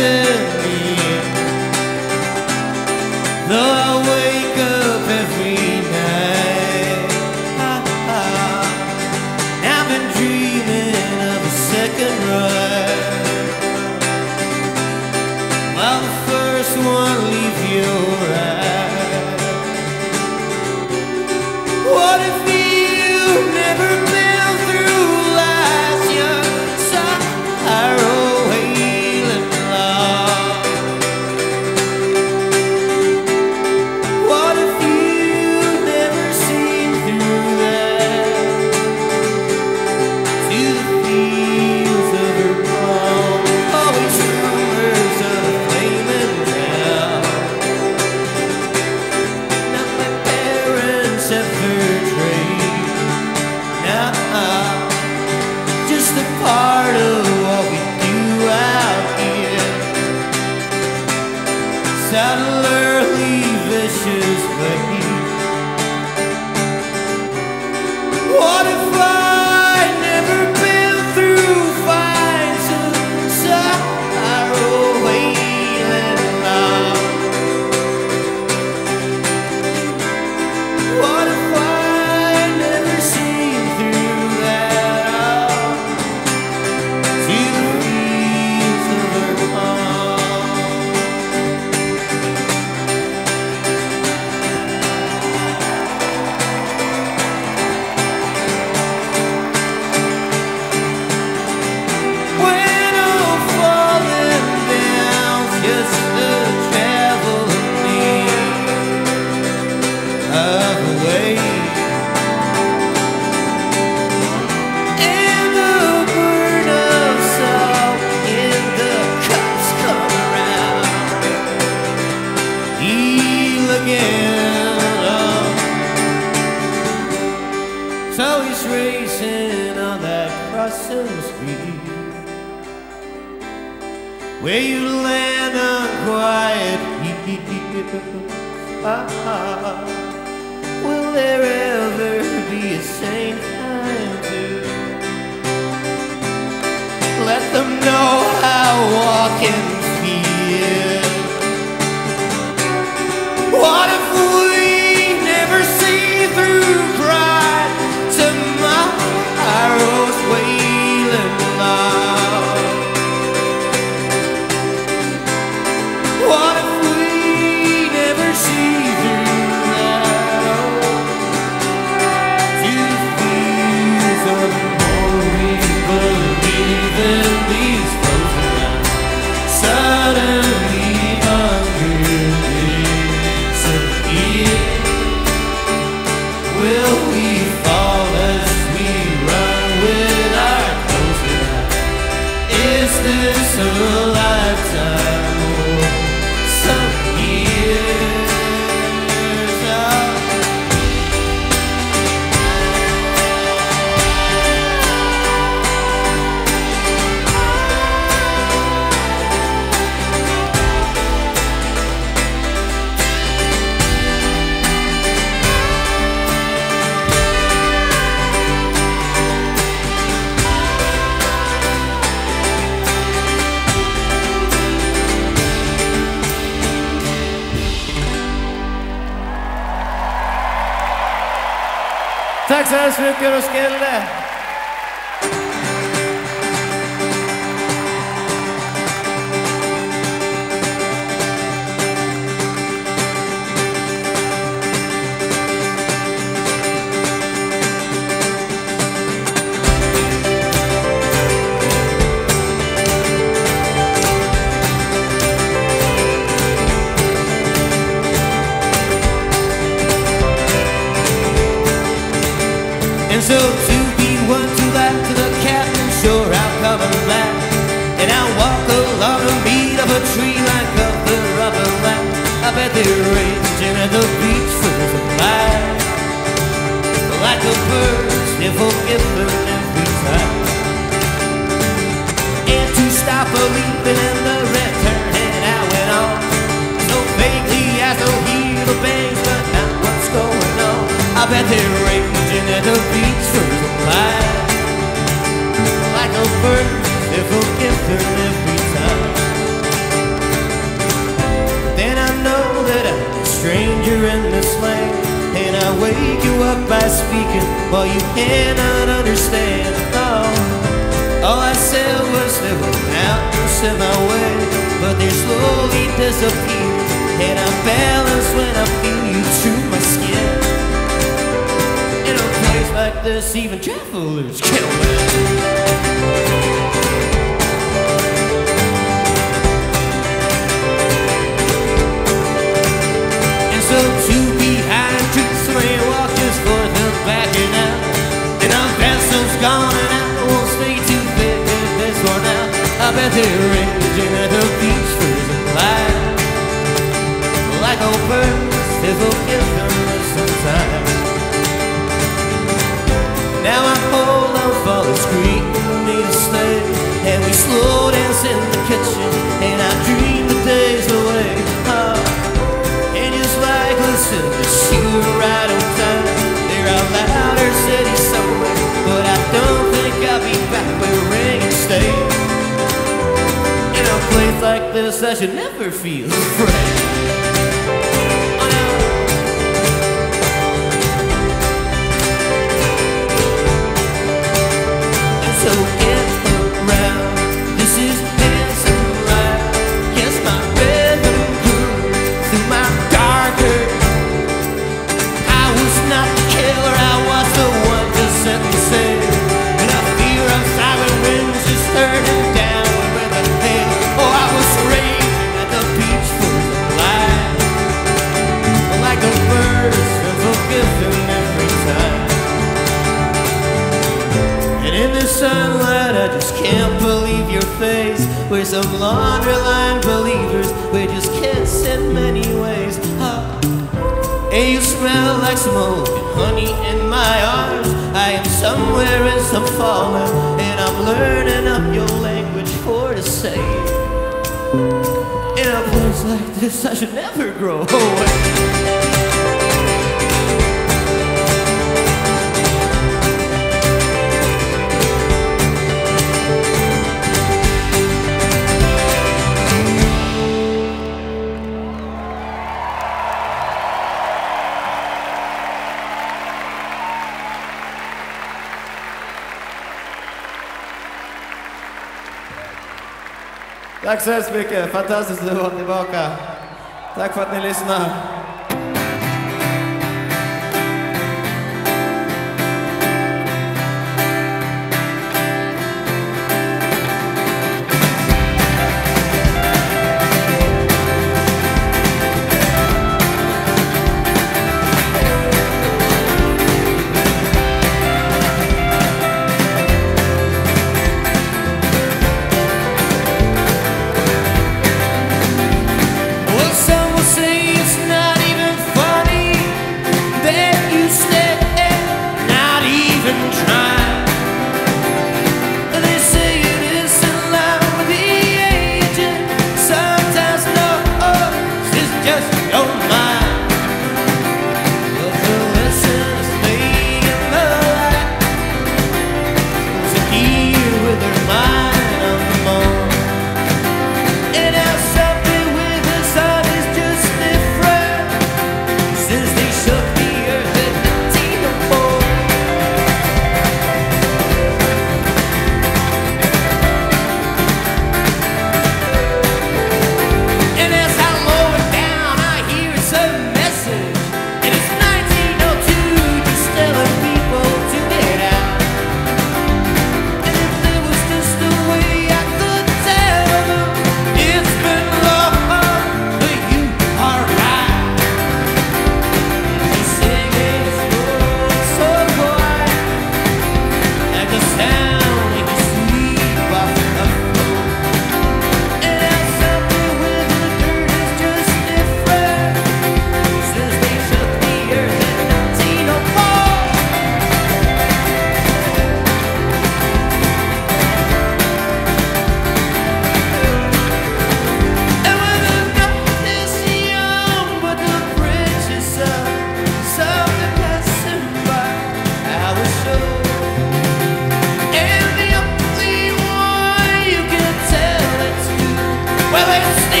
Roskilde. So to be one to that to the captain, sure I'll come and laugh. And I'll walk along the beat of a tree like a rubber lap. I bet they're raging at the beach for the light. Like a bird, sniffle given every time. And to stop believing in the return, and I went on. So vaguely I don't hear the bangs, but not what's going on. I bet they're raging at the beach for well, you cannot understand. Oh, all I said was there were mountains in my way, but they slowly disappear, and I'm balanced when I feel you through my skin. In a place like this, even travelers can win. So two behind trees, three walkers, forth and back and out. And I'm past those gone and I won't stay too big in this war now. I bet they're raging at the beach for the light. Like old birds, they will give them some time. Now I hold on for the screen, need to stay. And we slow dance in the kitchen, and I dream the days away. Listen to shoot right on time. There are louder cities somewhere, but I don't think I'll be back where rain stays. In a place like this, I should never feel afraid. Oh, no. And so get around. This is dancing right. Yes, my rhythm grew through my darker. Not the killer, I was the one to set me safe. And I fear of silent winds just turning downward with a pain. Oh, I was raging at the beach for the light. Like a bird, so forgiven every time. And in the sunlight, I just can't believe your face. We're some laundry line believers, we're just kids in many ways. And you smell like smoke and honey in my arms. I am somewhere in some fallen, and I'm learning up your language for to say. In a place like this, I should never grow away. Tack så hemskt mycket. Fantastiskt att vara tillbaka. Tack för att ni lyssnar. Say it's not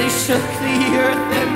they shook the earth at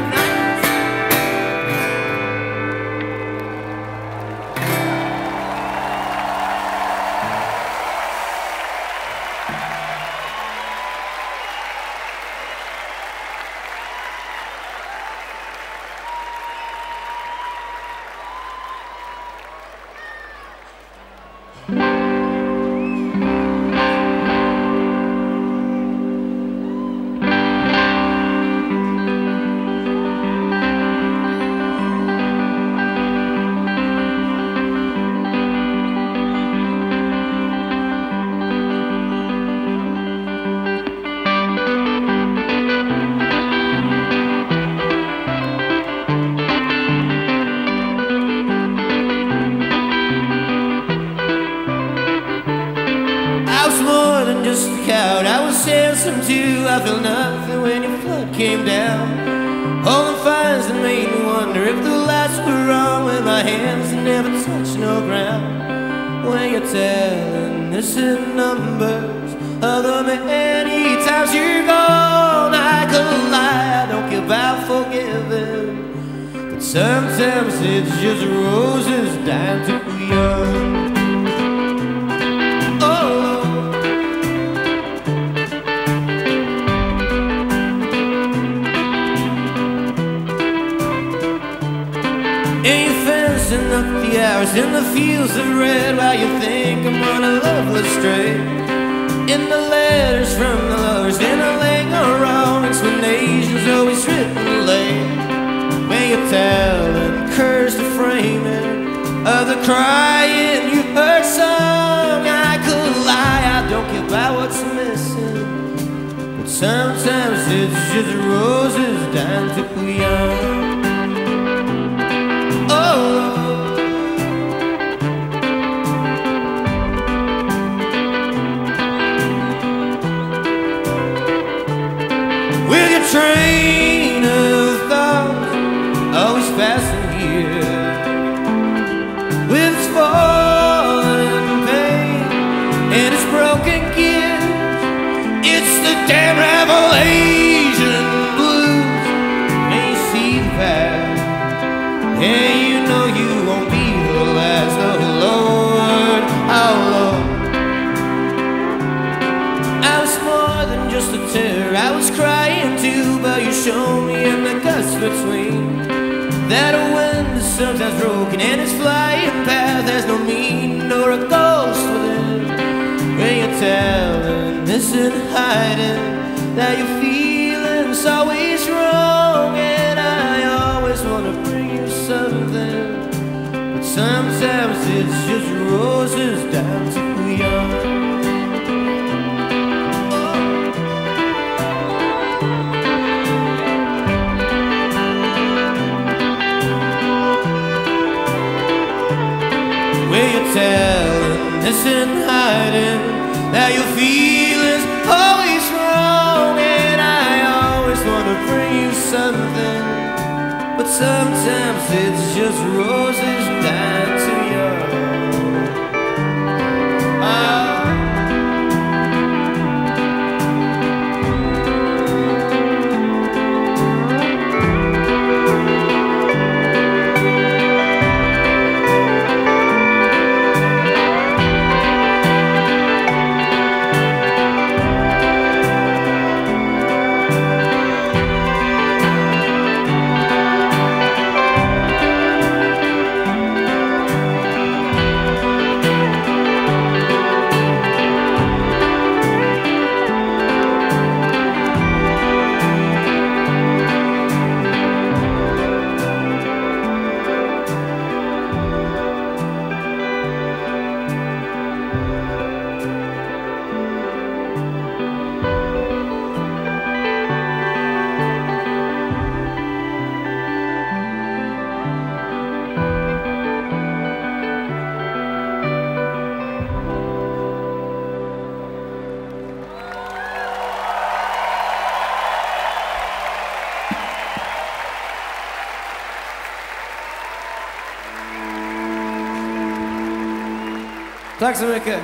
Tack så mycket.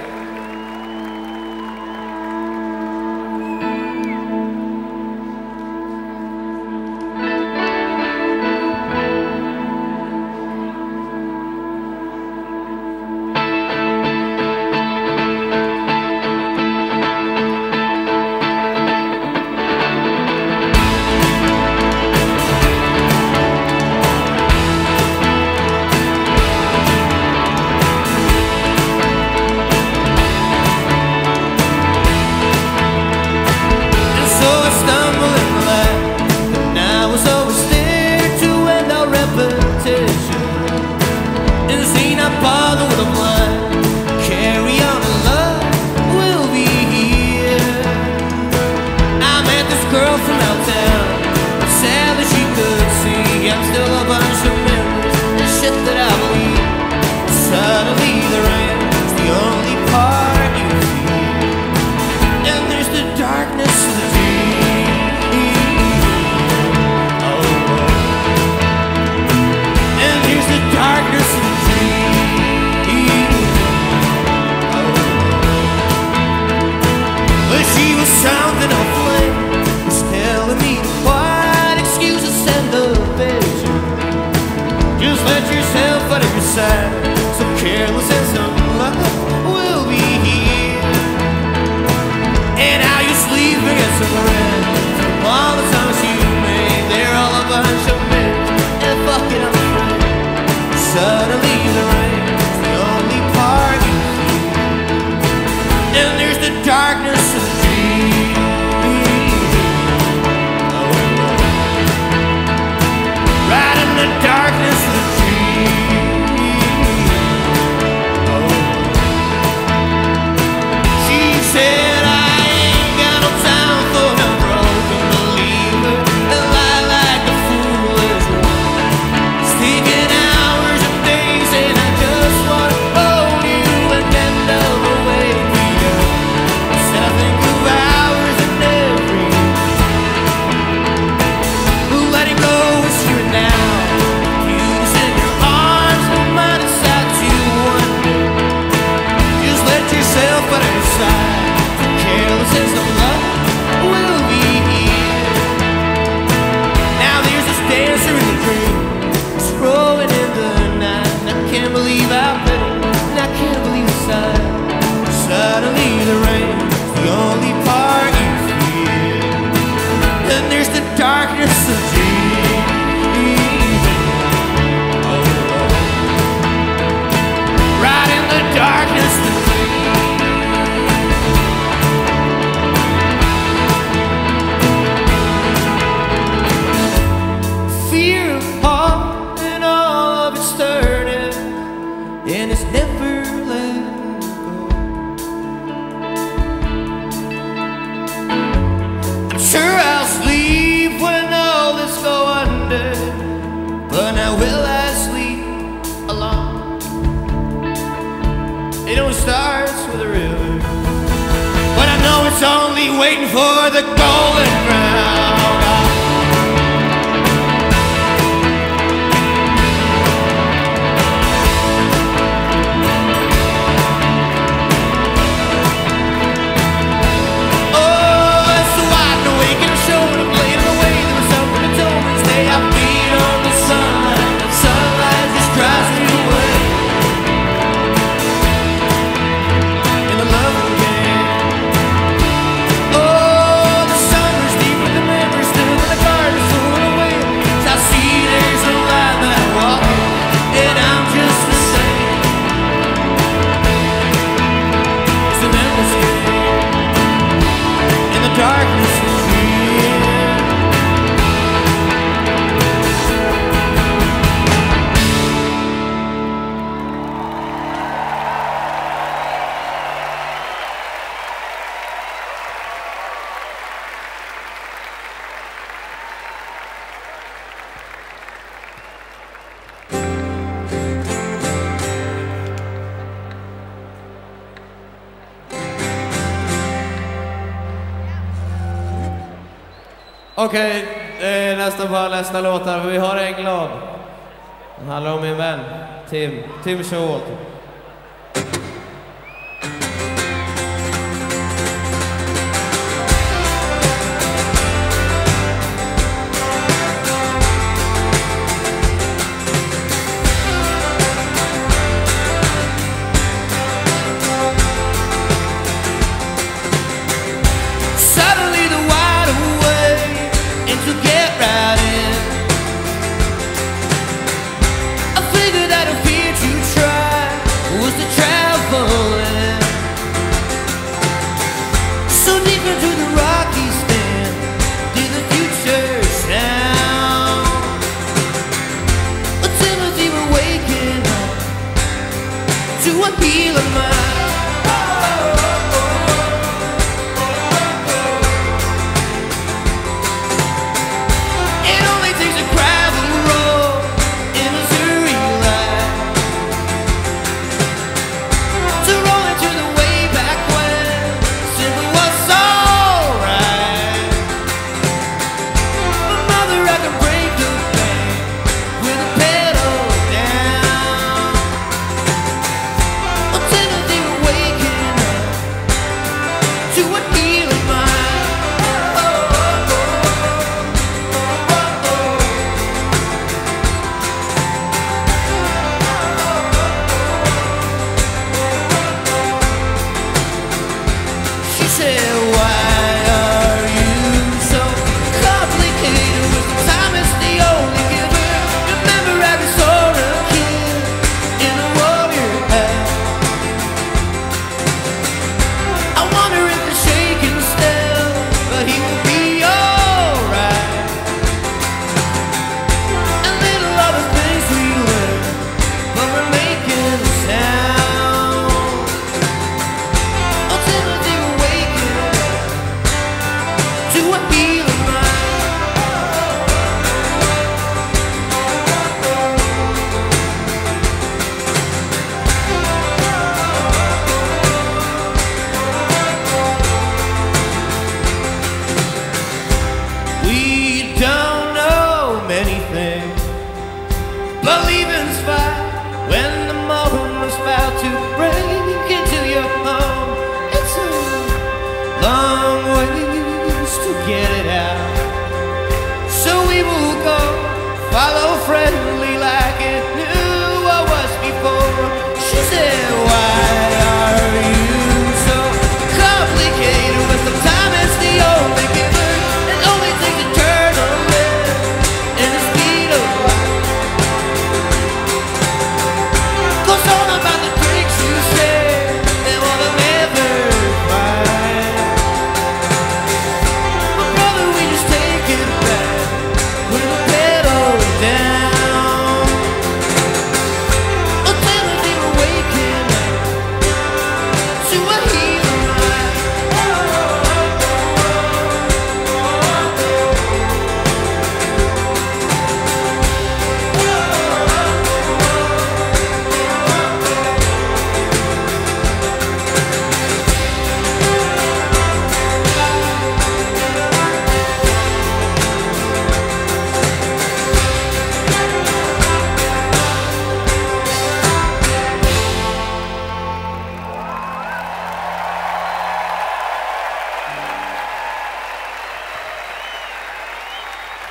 girl from out town said that she could see. I'm still a bunch of memories, the shit that I believe. Suddenly the rain's the only part you see, and there's the darkness of the dream. Oh, and here's the darkness of the dream. But she was something of flame, was telling me what excuses and the vision. Just let yourself out of your sight, so careless and some love will be here. And now you're sleeping at some red, from all the songs you made. They're all a bunch of men, and fucking I'm afraid. Suddenly the rain's the only part you see, and there's the darkness. The darkness of the dream. Oh. She said, I ain't got no time for a broken believer, I lie like a foolish woman, sticking hours and days, and I just want to hold you and end up away from you. Said I think of hours and every day, letting go is here now. Waiting for the golden crown. Oh, it's so wide awake and showing up late away. There was something that told me to stay. I feed on the sunlight, the sunlight just drives me away. And the love of the darkness is real. Okej, det är nästan bara nästa låtar. Vi har en glad. Den handlar om min vän, Tim Showalter. I figured I'd appear to try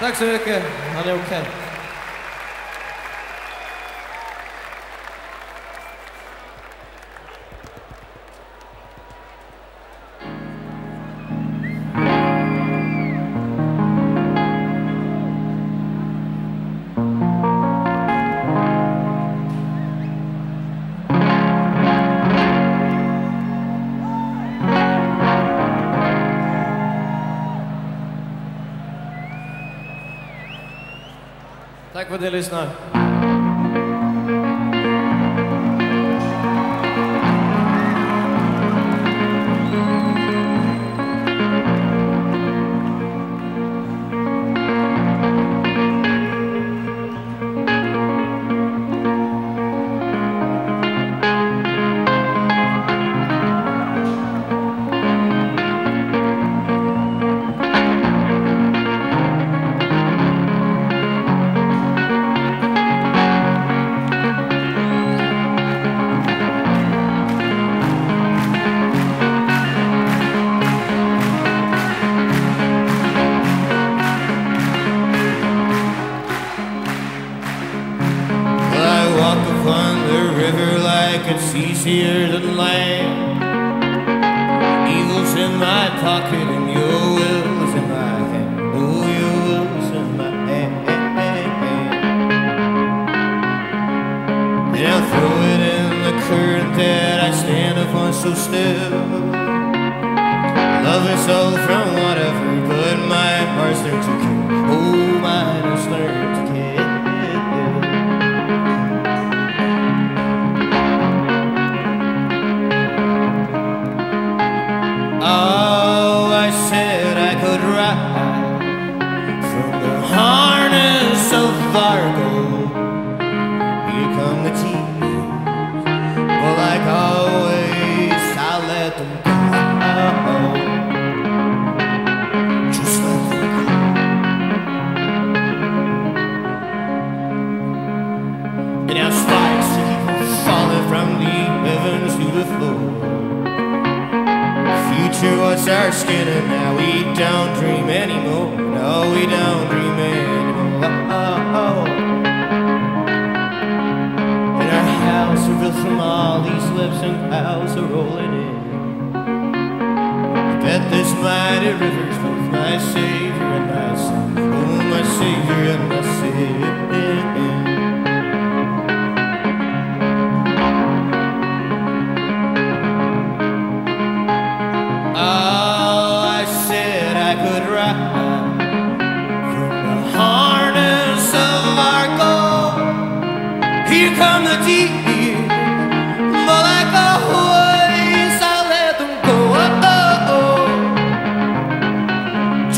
Tack så mycket, han är okej. Tack för att ni lyssnar.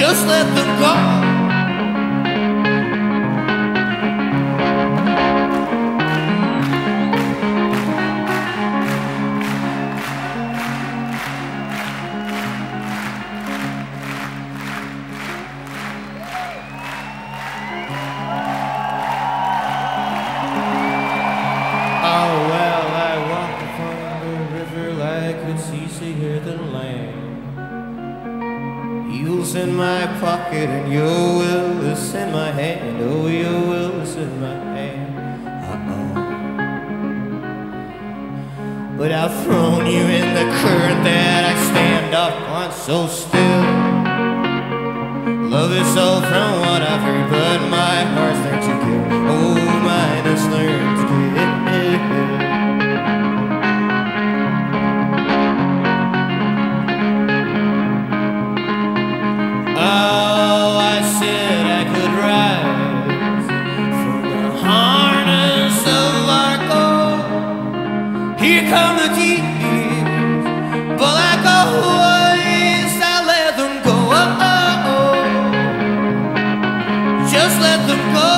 just let them go. Oh well, I walked upon the river, I could see safer than land. Heels in my pocket and your will is in my hand. Oh, your will is in my hand. Uh-oh. But I've thrown you in the current that I stand up on, so still. Love is so from what I've heard, but my heart's learned to kill. Oh, mine has learned to kill. Oh, I said I could rise from the harness of our gold. Here come the tears, but like always, I let them go. Oh, oh, oh. Just let them go.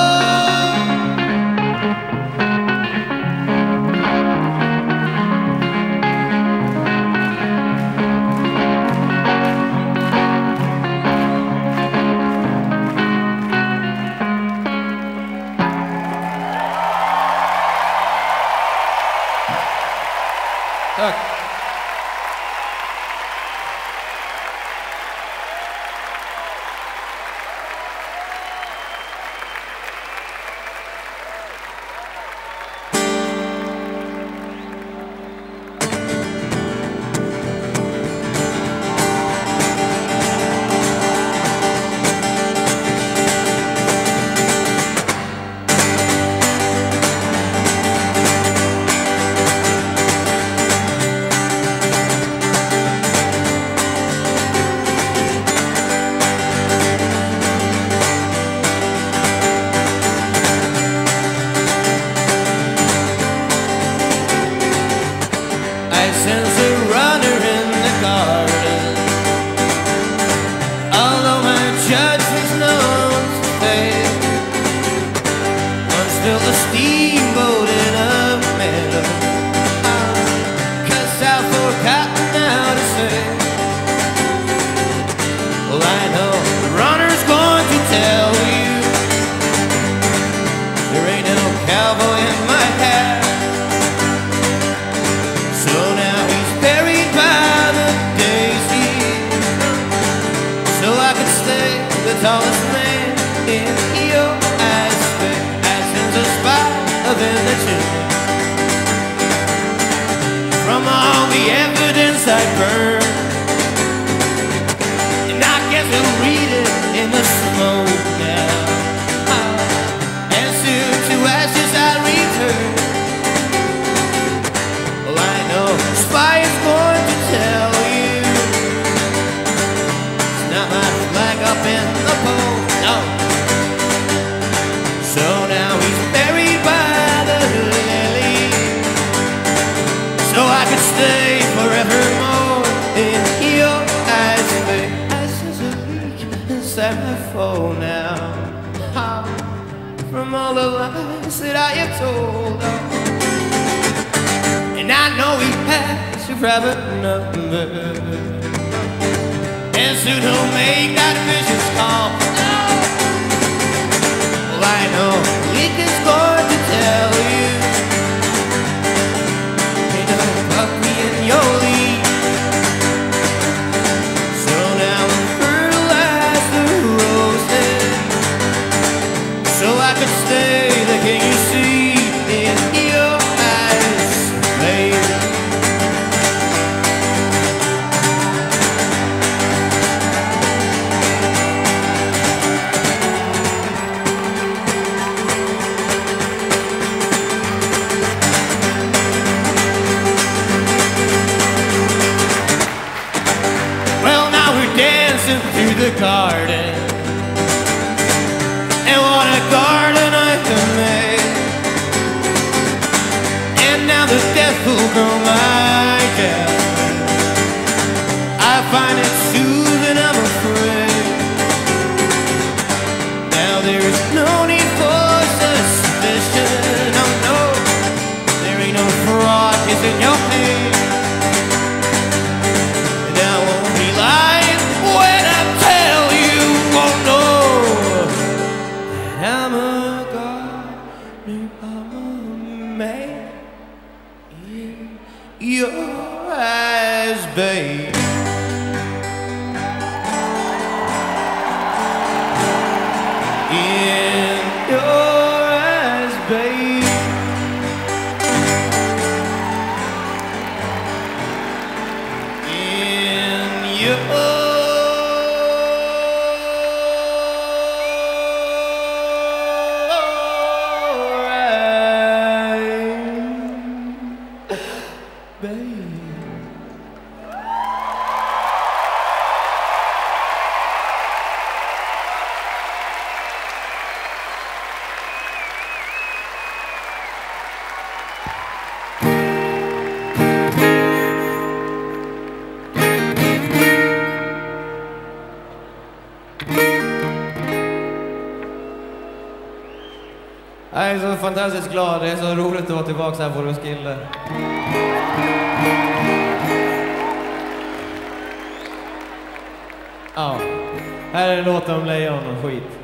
Jag är så fantastiskt glad. Det är så roligt att vara tillbaka här på Roskilde. Ja, här är låten om Lejonen och skit.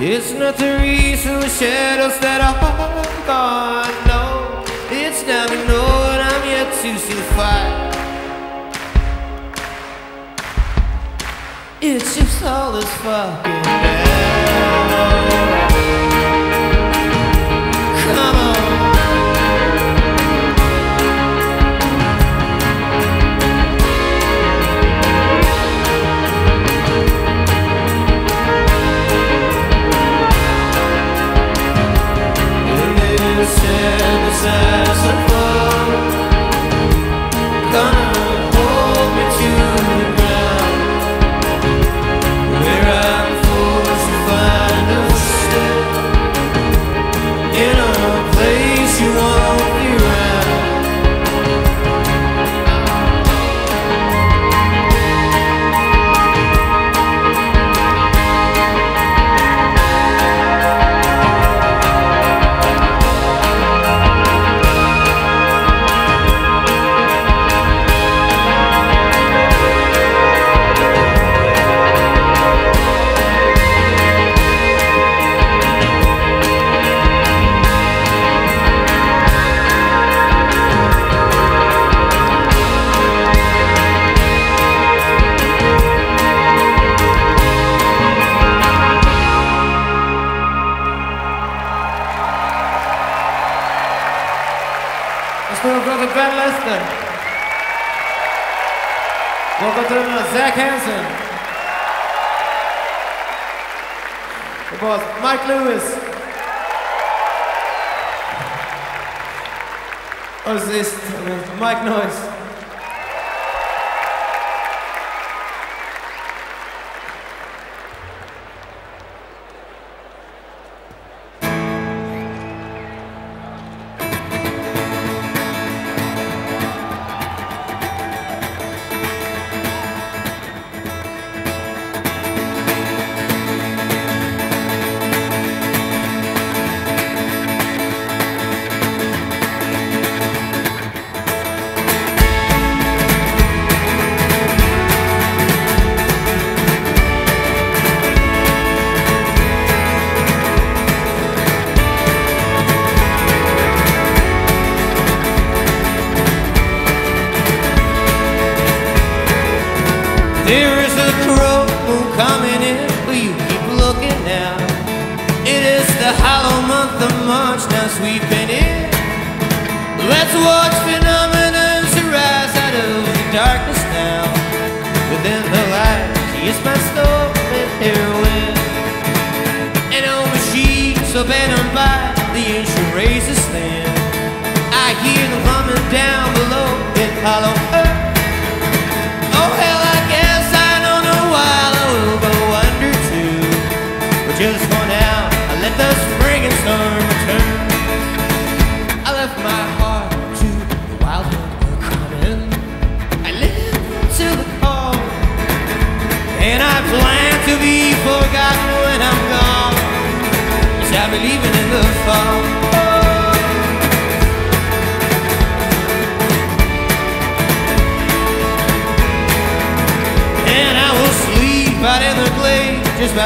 It's not the reason, the shadows that I got. No, it's not the note I'm yet to see fight. It's just all this fucking bad. Come on. As I fall, gonna hold me to the ground, where I'm forced to find a step in a place you won't be around. Welcome to Zach Hansen. The boss, Mike Lewis. Bassist, Mike Noyce. I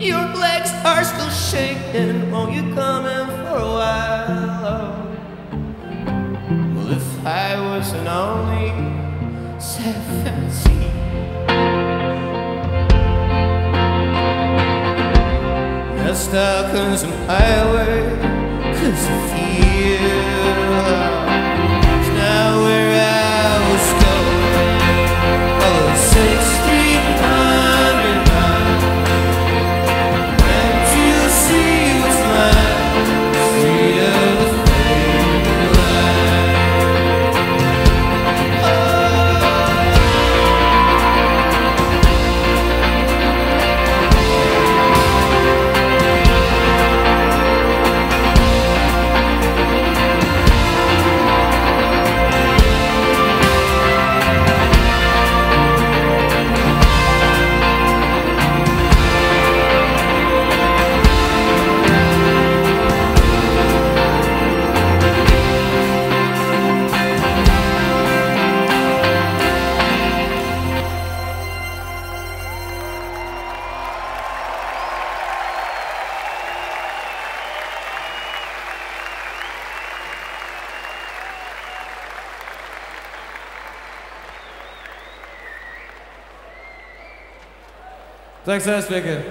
Your legs are still shaking. Won't you come in for a while? Well, if I was an only 17, now stuck on some highway 'cause I feel it's not where I was going. Oh, 6,309. Tack så hemskt mycket.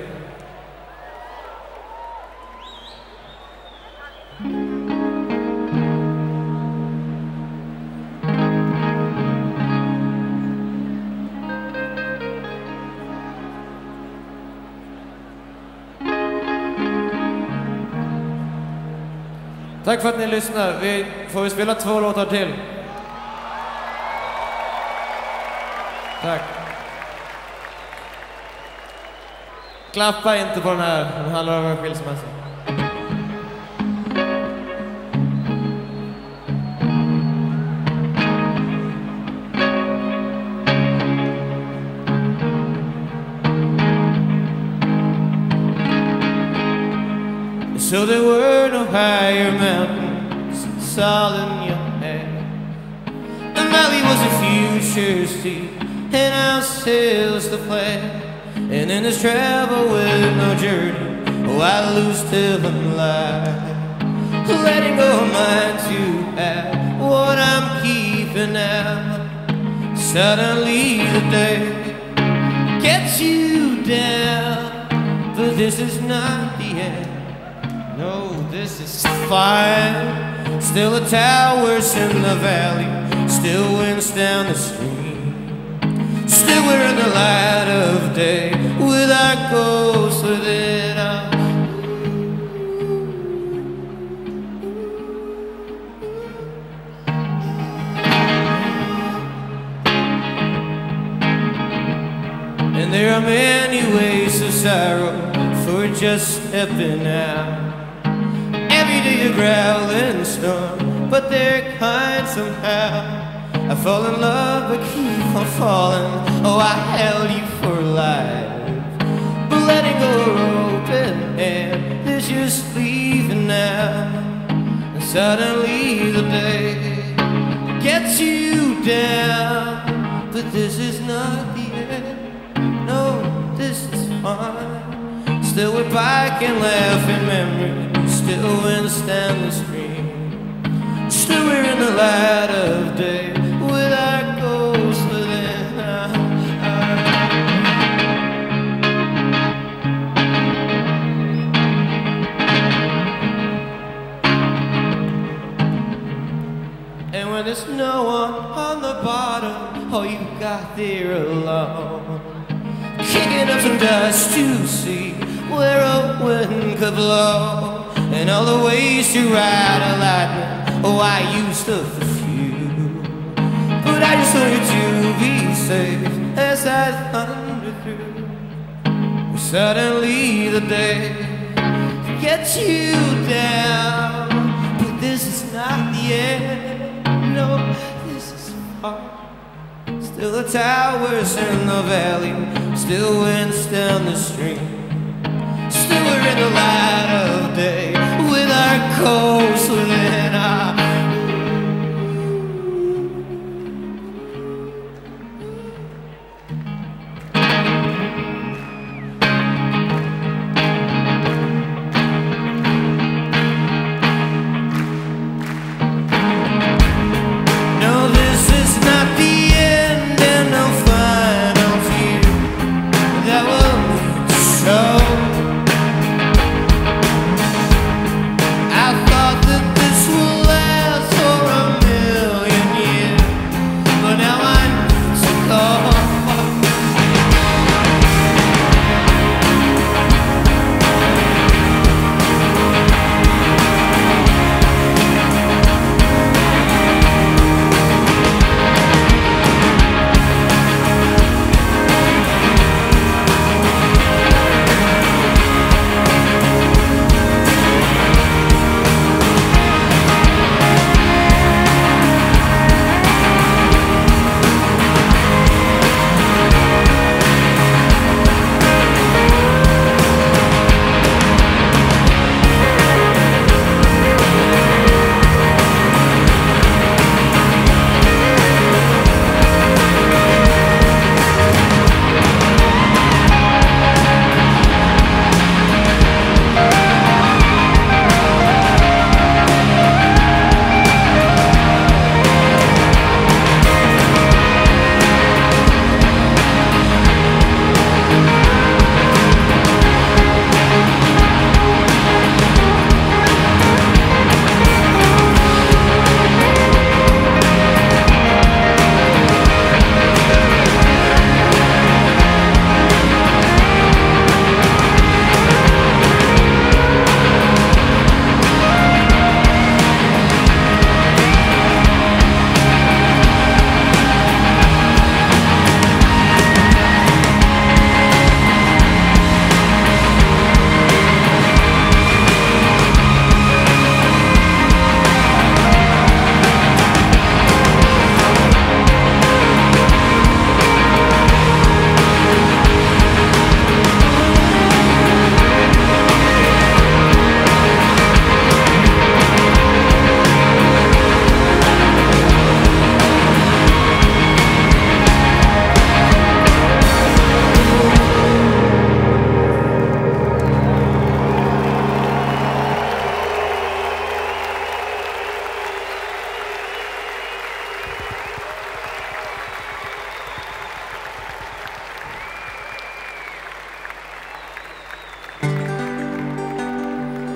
Tack för att ni lyssnar. Vi får spela 2 låtar till. Tack. Klappa inte på den här, den handlar om en skilsmässa. So there were no higher mountains, it's all in your head. The valley was a future seat, and our sails the flag. And in this travel with no journey, oh, I lose till I'm alive. Letting go of mine to have what I'm keeping now. Suddenly the day gets you down. But this is not the end. No, this is fine. Still the towers in the valley, still winds down the stream. Still we're in the light of day with our ghosts within us. And there are many ways of sorrow for just stepping out. Every day a growling storm, but they're kind somehow. I fall in love but keep on falling. Oh, I held you for life. But letting go of open hand is just leaving now. And suddenly the day gets you down. But this is not the end. No, this is fine. Still we're back and laughing memory, still in Stanley's dream. Still we're in the light of day. There's no one on the bottom, oh, you got there alone. Kicking up some dust to see where a wind could blow. And all the ways to ride a lightning, oh, I used to for you. But I just wanted to be safe as I thundered through. Well, suddenly the day gets you down. But this is not the end. No, this is far. Still the towers in the valley, still winds down the stream. Still we're in the light of day with our coast within our.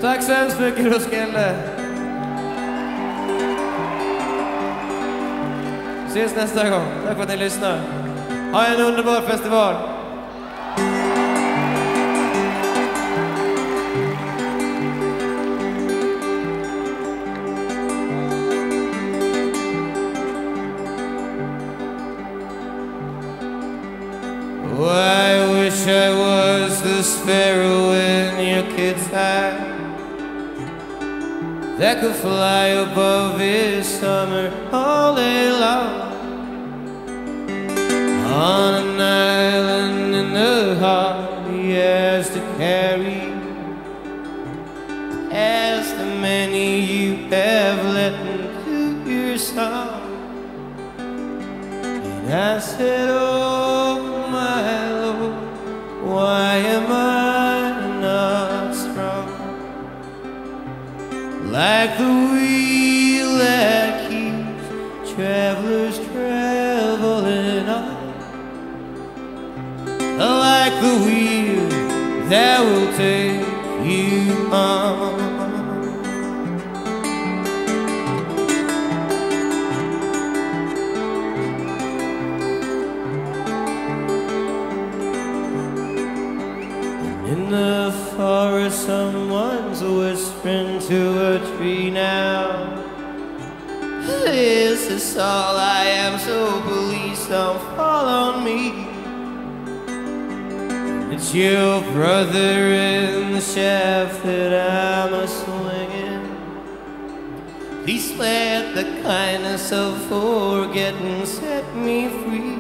Tack så hemskt mycket, Roskilde. Vi ses nästa gång. Tack för att ni lyssnar. Ha en underbar festival. I was the sparrow in your kid's hat that could fly above his summer all day long, on an island in the heart he has to carry as the many you have let into your song. And I said, oh my Lord, why am I not strong? Like the wheel that keeps travelers traveling on, like the wheel that will take you on. In the forest, someone's whispering to a tree now. This is all I am, so please don't follow me. It's your brother in the shaft that I'm a-swinging. Please let the kindness of forgetting set me free.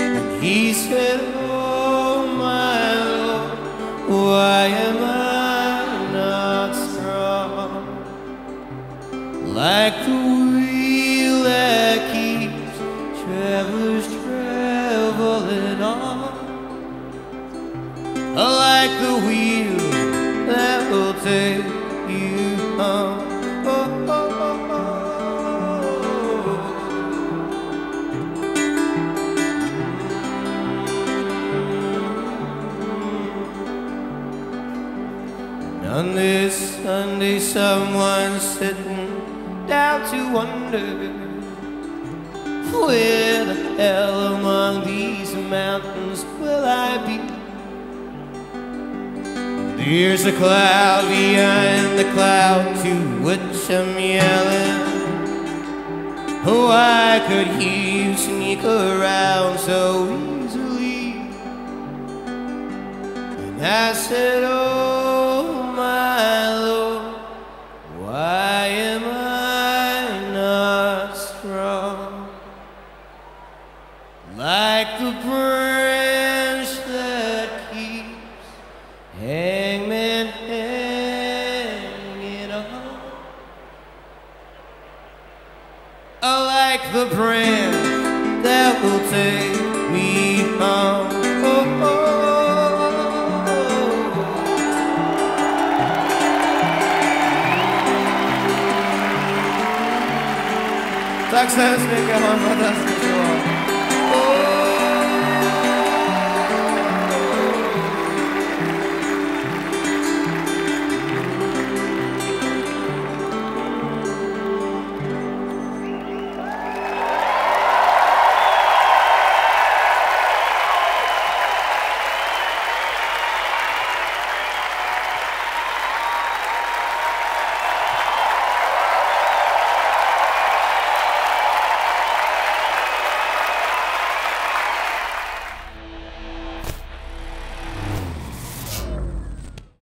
And he said, why am I not strong? Like the wheel that keeps travelers traveling on, like the wheel that will take you home. Oh, oh. On this Sunday, someone's sitting down to wonder where the hell among these mountains will I be? There's a cloud behind the cloud to which I'm yelling. Oh, I could hear you sneak around so easily. And I said, oh my Lord, why am I not strong? Like the branch that keeps hangman hanging on, like the branch that will take me home. Oh, oh. Tack så hemskt mycket.